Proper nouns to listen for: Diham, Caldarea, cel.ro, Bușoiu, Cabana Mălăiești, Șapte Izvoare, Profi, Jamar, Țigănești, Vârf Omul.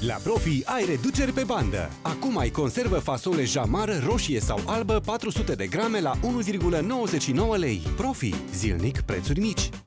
La Profi ai reduceri pe bandă. Acum ai conservă fasole Jamar roșie sau albă 400 de grame la 1,99 lei. Profi, zilnic prețuri mici.